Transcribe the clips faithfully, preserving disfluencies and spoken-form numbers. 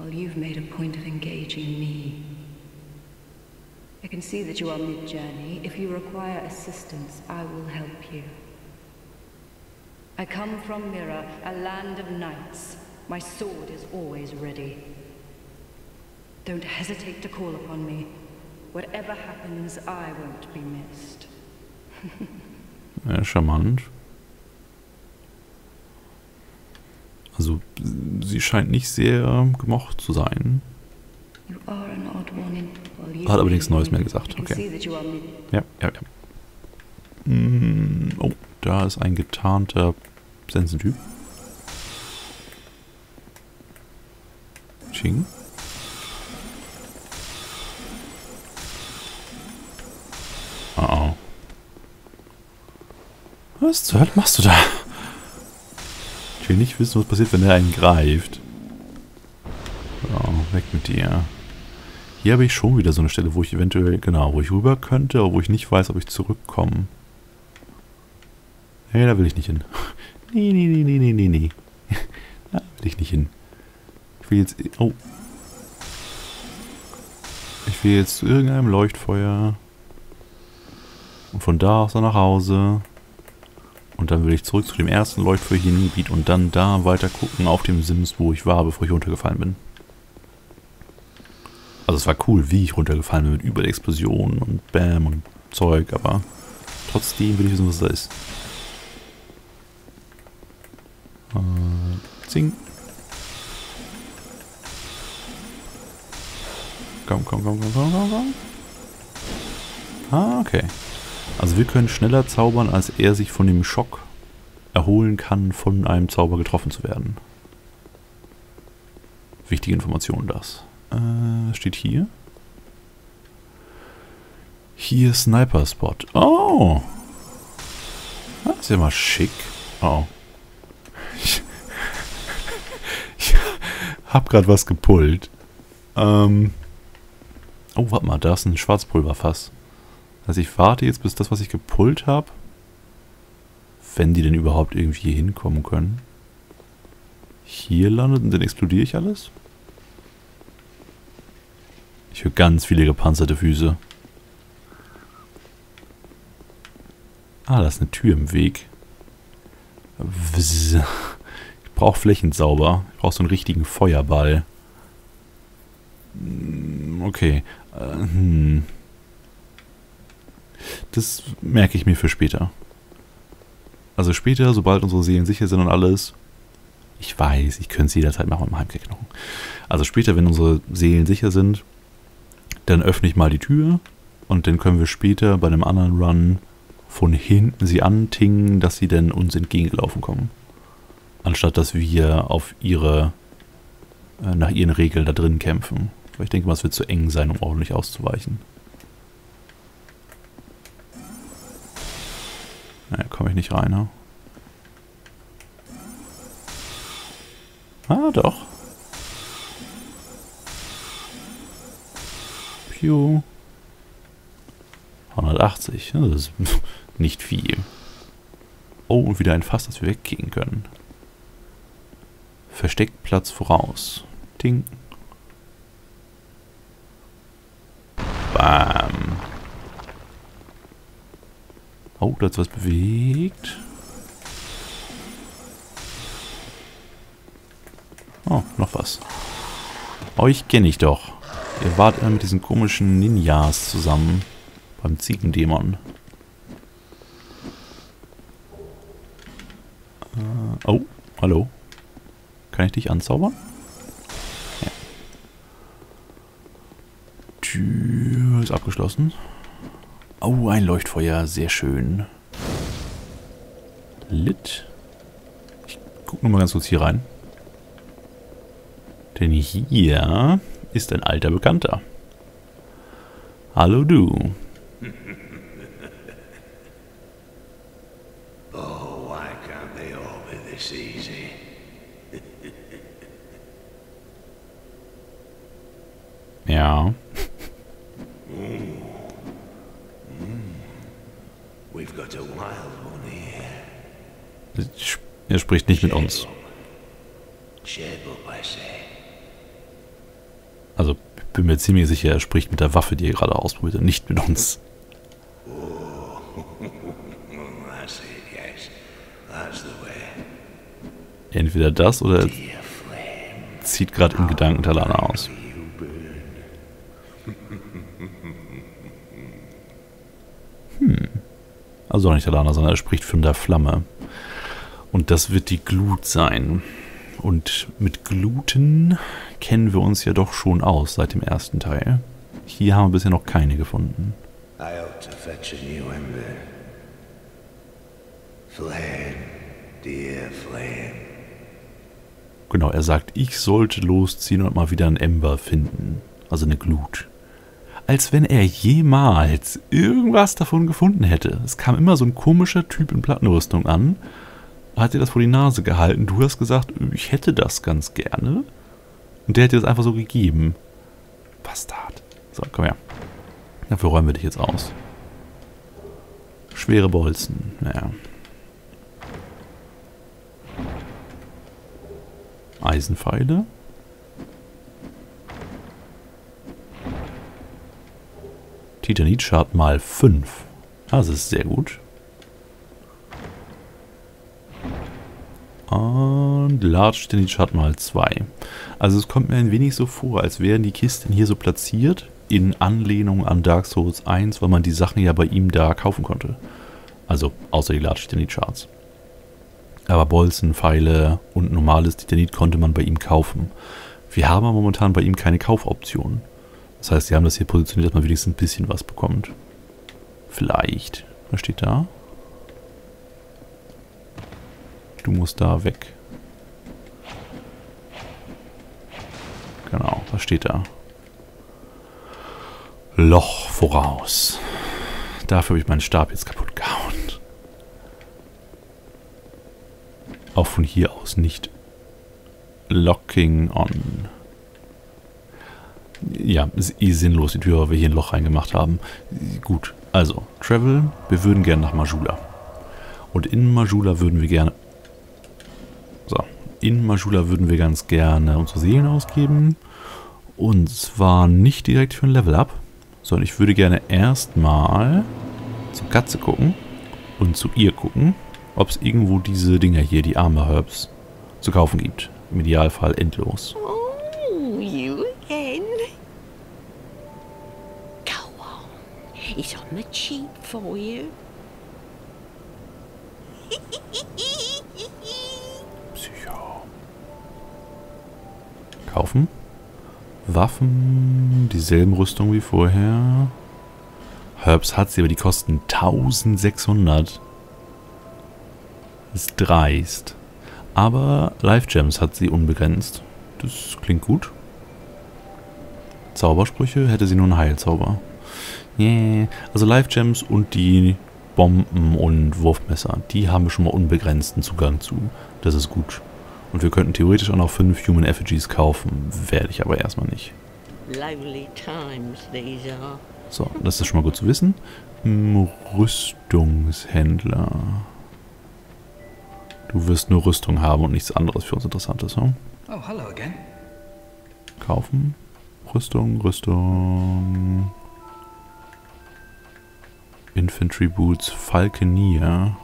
while you've made a point of engaging me. I can see that you are mid-journey. If you require assistance, I will help you. I come from Mira, a land of knights. My sword is always ready. Don't hesitate to call upon me. Whatever happens, I won't be missed. Ja, charmant. Also, sie scheint nicht sehr gemocht zu sein. Hat aber nichts Neues mehr gesagt. Okay. Ja, ja, ja. Mm, oh, da ist ein getarnter Sensentyp. Ching. Oh, oh. Was zur Hölle machst du da? Ich will nicht wissen, was passiert, wenn er einen greift. Oh, weg mit dir. Hier habe ich schon wieder so eine Stelle, wo ich eventuell, genau, wo ich rüber könnte, aber wo ich nicht weiß, ob ich zurückkomme. Hey, da will ich nicht hin. Nee, nee, nee, nee, nee, nee, nee. Da will ich nicht hin. Ich will jetzt, oh. Ich will jetzt zu irgendeinem Leuchtfeuer. Und von da aus dann nach Hause. Und dann will ich zurück zu dem ersten Leuchtfeuer hier im Gebiet und dann da weiter gucken auf dem Sims, wo ich war, bevor ich runtergefallen bin. Also es war cool, wie ich runtergefallen bin mit Überexplosionen und Bam und Zeug, aber trotzdem will ich wissen, was da ist. Äh, zing. Komm, komm, komm, komm, komm, komm, komm. Ah, okay. Also wir können schneller zaubern, als er sich von dem Schock erholen kann, von einem Zauber getroffen zu werden. Wichtige Information, das. Äh, steht hier? Hier Sniper-Spot. Oh! Das ist ja mal schick. Oh. Ich, ich hab grad was gepullt. Ähm. Oh, warte mal, da ist ein Schwarzpulverfass. Also ich warte jetzt, bis das, was ich gepullt habe, wenn die denn überhaupt irgendwie hinkommen können, hier landet und dann explodiere ich alles. Ich höre ganz viele gepanzerte Füße. Ah, da ist eine Tür im Weg. Ich brauche Flächensauber. Ich brauche so einen richtigen Feuerball. Okay. Hm. Das merke ich mir für später. Also später, sobald unsere Seelen sicher sind und alles. Ich weiß, ich könnte es jederzeit machen mit dem Heimkehrknochen. Also später, wenn unsere Seelen sicher sind, dann öffne ich mal die Tür. Und dann können wir später bei einem anderen Run von hinten sie antingen, dass sie dann uns entgegengelaufen kommen. Anstatt, dass wir auf ihre, äh, nach ihren Regeln da drin kämpfen. Weil ich denke mal, es wird zu eng sein, um ordentlich auszuweichen. Naja, komme ich nicht rein, ne? Ah, doch. Piu. hundertachtzig, das ist nicht viel. Oh, und wieder ein Fass, das wir wegkicken können. Versteckplatz voraus. Ding. Bam. Oh, da hat was bewegt. Oh, noch was. Euch kenne ich doch. Ihr wart immer mit diesen komischen Ninjas zusammen. Beim Ziegendämon. Äh, oh, hallo. Kann ich dich anzaubern? Ja. Tür ist abgeschlossen. Oh, ein Leuchtfeuer. Sehr schön. Lit. Ich gucke nur mal ganz kurz hier rein. Denn hier ist ein alter Bekannter. Hallo du. Oh, why can't they all be this easy? Ja. Mm. Mm. We've got a wild one here. Er spricht nicht mit uns. Shape up, I say. Also, ich bin mir ziemlich sicher, er spricht mit der Waffe, die er gerade ausprobiert hat, nicht mit uns. Entweder das oder er zieht gerade im Gedanken Talana aus. Hm. Also auch nicht Talana, sondern er spricht von der Flamme. Und das wird die Glut sein. Und mit Gluten kennen wir uns ja doch schon aus seit dem ersten Teil. Hier haben wir bisher noch keine gefunden. Genau, er sagt, ich sollte losziehen und mal wieder ein Ember finden. Also eine Glut. Als wenn er jemals irgendwas davon gefunden hätte. Es kam immer so ein komischer Typ in Plattenrüstung an. Hat dir das vor die Nase gehalten. Du hast gesagt, ich hätte das ganz gerne. Und der hat dir das einfach so gegeben. Bastard. So, komm her. Dafür räumen wir dich jetzt aus. Schwere Bolzen. Naja. Eisenpfeile. Titanitschaden mal fünf. Das ist sehr gut. Und Large Titanitschaden mal zwei. Also es kommt mir ein wenig so vor, als wären die Kisten hier so platziert, in Anlehnung an Dark Souls eins, weil man die Sachen ja bei ihm da kaufen konnte. Also außer die Large Titanitshards. Aber Bolzen, Pfeile und normales Titanit konnte man bei ihm kaufen. Wir haben aber momentan bei ihm keine Kaufoptionen. Das heißt, sie haben das hier positioniert, dass man wenigstens ein bisschen was bekommt. Vielleicht. Was steht da? Du musst da weg. Genau, was steht da? Loch voraus. Dafür habe ich meinen Stab jetzt kaputt gehauen. Auch von hier aus nicht. Locking on. Ja, ist eh sinnlos, die Tür, weil wir hier ein Loch reingemacht haben. Gut, also, Travel, wir würden gerne nach Majula. Und in Majula würden wir gerne... So, in Majula würden wir ganz gerne unsere Seelen ausgeben. Und zwar nicht direkt für ein Level-Up, sondern ich würde gerne erstmal zur Katze gucken und zu ihr gucken, ob es irgendwo diese Dinger hier, die Armor-Herbs, zu kaufen gibt. Im Idealfall endlos. Oh, you again. Go on. It's on the cheap for you. Psycho. Kaufen. Waffen. Dieselben Rüstung wie vorher. Herbs hat sie, aber die kosten tausendsechshundert. Ist dreist. Aber Life Gems hat sie unbegrenzt. Das klingt gut. Zaubersprüche hätte sie nur einen Heilzauber. Yeah. Also Life Gems und die Bomben und Wurfmesser, die haben wir schon mal unbegrenzten Zugang zu. Das ist gut. Und wir könnten theoretisch auch noch fünf Human Effigies kaufen. Werde ich aber erstmal nicht. So, das ist schon mal gut zu wissen. Rüstungshändler. Du wirst nur Rüstung haben und nichts anderes für uns Interessantes, ne? Oh, hallo again. Kaufen. Rüstung, Rüstung. Infantry Boots, Falkenier.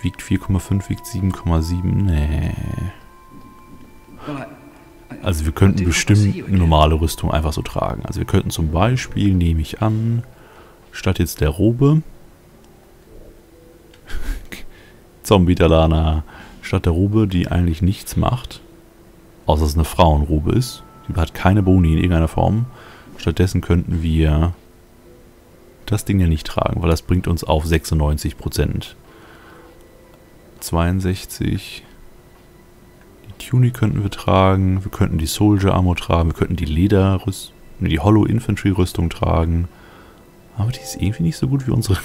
Wiegt vier Komma fünf, wiegt sieben Komma sieben. Nee. Also wir könnten bestimmt normale Rüstung einfach so tragen. Also wir könnten zum Beispiel, nehme ich an, statt jetzt der Robe... Zombie-Talana, statt der Robe, die eigentlich nichts macht, außer dass es eine Frauenrobe ist, die hat keine Boni in irgendeiner Form, stattdessen könnten wir das Ding ja nicht tragen, weil das bringt uns auf sechsundneunzig Prozent. zweiundsechzig, die Tunic könnten wir tragen, wir könnten die Soldier-Armor tragen, wir könnten die Lederrüstung, die Hollow-Infantry-Rüstung tragen, aber die ist irgendwie nicht so gut wie unsere...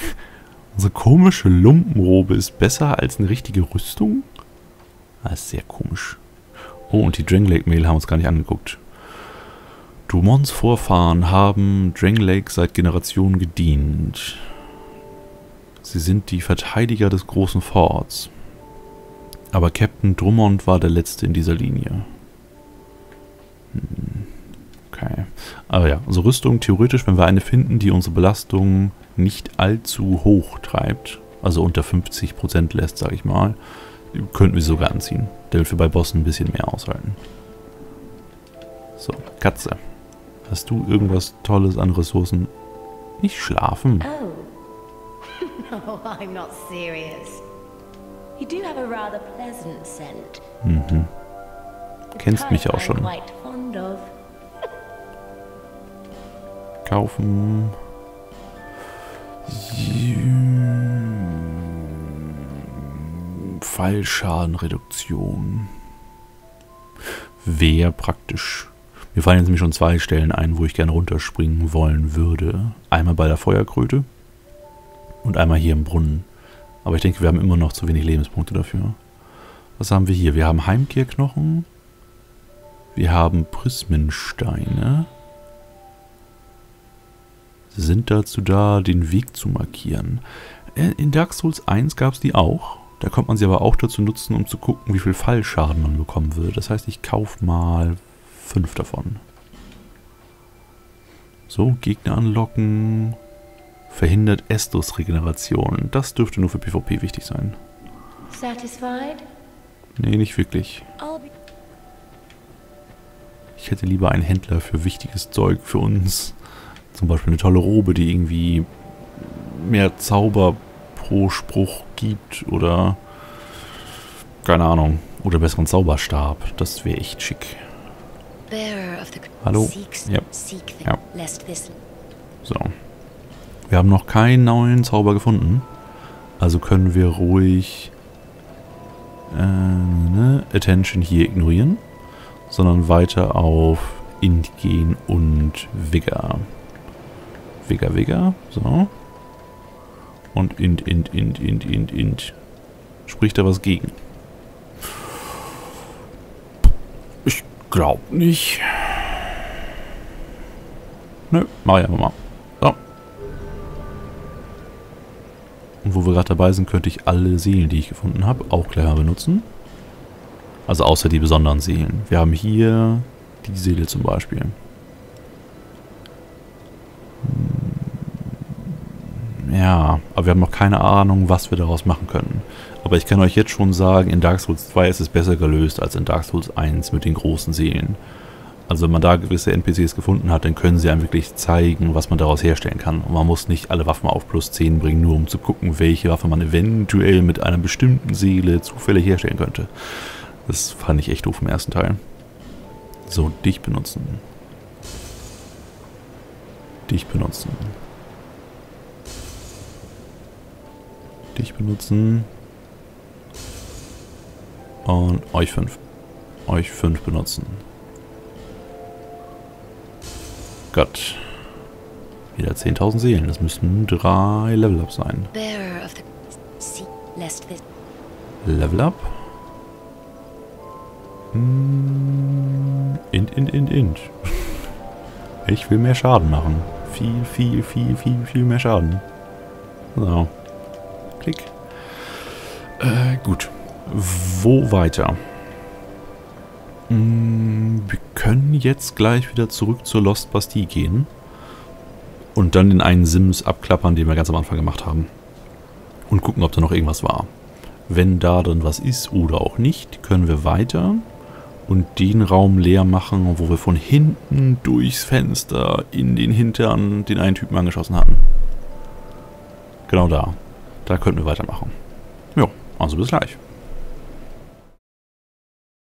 Unsere komische Lumpenrobe ist besser als eine richtige Rüstung? Das ist sehr komisch. Oh, und die Drangleic-Mehl haben wir uns gar nicht angeguckt. Drummonds Vorfahren haben Drangleic seit Generationen gedient. Sie sind die Verteidiger des großen Forts. Aber Captain Drummond war der Letzte in dieser Linie. Hm. Aber ja, unsere Rüstung, theoretisch, wenn wir eine finden, die unsere Belastung nicht allzu hoch treibt, also unter fünfzig Prozent lässt, sage ich mal, könnten wir sogar anziehen, damit wir bei Bossen ein bisschen mehr aushalten. So, Katze. Hast du irgendwas Tolles an Ressourcen? Nicht schlafen. Oh. No, I'm not serious. You do have a rather pleasant scent. Mhm. Kennst mich auch schon. Kaufen. Fallschadenreduktion. Wäre praktisch. Mir fallen jetzt nämlich schon zwei Stellen ein, wo ich gerne runterspringen wollen würde. Einmal bei der Feuerkröte und einmal hier im Brunnen. Aber ich denke, wir haben immer noch zu wenig Lebenspunkte dafür. Was haben wir hier? Wir haben Heimkehrknochen. Wir haben Prismensteine. Sind dazu da, den Weg zu markieren. In Dark Souls eins gab es die auch. Da konnte man sie aber auch dazu nutzen, um zu gucken, wie viel Fallschaden man bekommen würde. Das heißt, ich kaufe mal fünf davon. So, Gegner anlocken. Verhindert Estus-Regeneration. Das dürfte nur für PvP wichtig sein. Satisfied? Nee, nicht wirklich. Ich hätte lieber einen Händler für wichtiges Zeug für uns. Zum Beispiel eine tolle Robe, die irgendwie mehr Zauber pro Spruch gibt oder keine Ahnung. Oder besseren Zauberstab. Das wäre echt schick. Hallo? Ja. Ja. So. Wir haben noch keinen neuen Zauber gefunden. Also können wir ruhig äh, ne, Attention hier ignorieren, sondern weiter auf Int gehen und Vigor. Vigor, Vigor. So. Und Int, Int, Int, Int, Int, Int. Spricht da was gegen? Ich glaube nicht. Nö, mach ich einfach mal. So. Und wo wir gerade dabei sind, könnte ich alle Seelen, die ich gefunden habe, auch gleich mal benutzen. Also außer die besonderen Seelen. Wir haben hier die Seele zum Beispiel. Ja, aber wir haben noch keine Ahnung, was wir daraus machen können. Aber ich kann euch jetzt schon sagen, in Dark Souls zwei ist es besser gelöst als in Dark Souls eins mit den großen Seelen. Also wenn man da gewisse N P Cs gefunden hat, dann können sie einem wirklich zeigen, was man daraus herstellen kann. Und man muss nicht alle Waffen auf plus zehn bringen, nur um zu gucken, welche Waffe man eventuell mit einer bestimmten Seele zufällig herstellen könnte. Das fand ich echt doof im ersten Teil. So, dich benutzen. Dich benutzen. Dich benutzen. Und euch fünf. Euch fünf benutzen. Gott. Wieder zehntausend Seelen. Das müssten drei Level-Ups sein. Level-Up. Int, int, int, int. Ich will mehr Schaden machen. Viel, viel, viel, viel, viel mehr Schaden. So. Klick. Äh, gut. Wo weiter? Hm, wir können jetzt gleich wieder zurück zur Lost Bastille gehen. Und dann den einen Sims abklappern, den wir ganz am Anfang gemacht haben. Und gucken, ob da noch irgendwas war. Wenn da dann was ist oder auch nicht, können wir weiter und den Raum leer machen, wo wir von hinten durchs Fenster in den Hintern den einen Typen angeschossen hatten. Genau da. Da könnten wir weitermachen. Ja, also bis gleich.